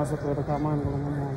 masuk ke rekaman kalau ngomong.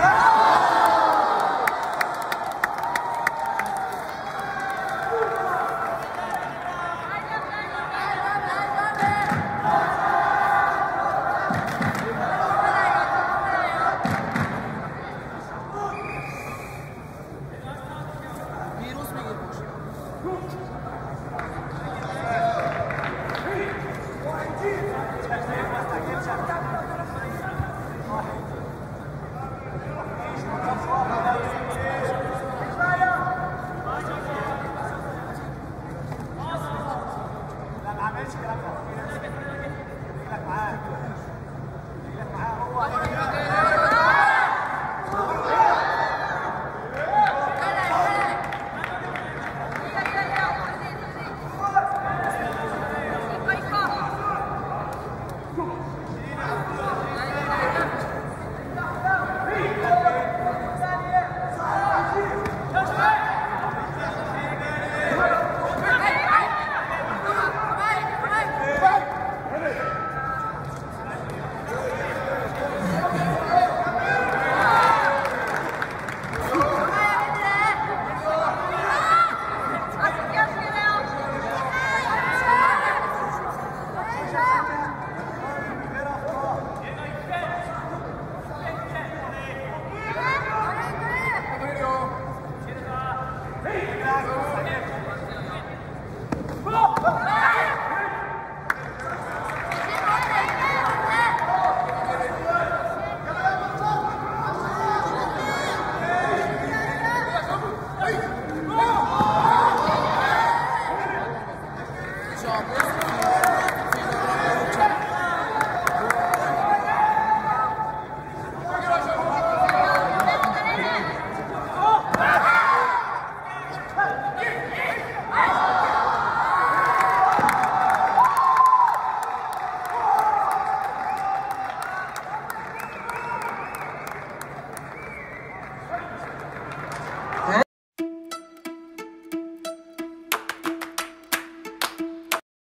Ah!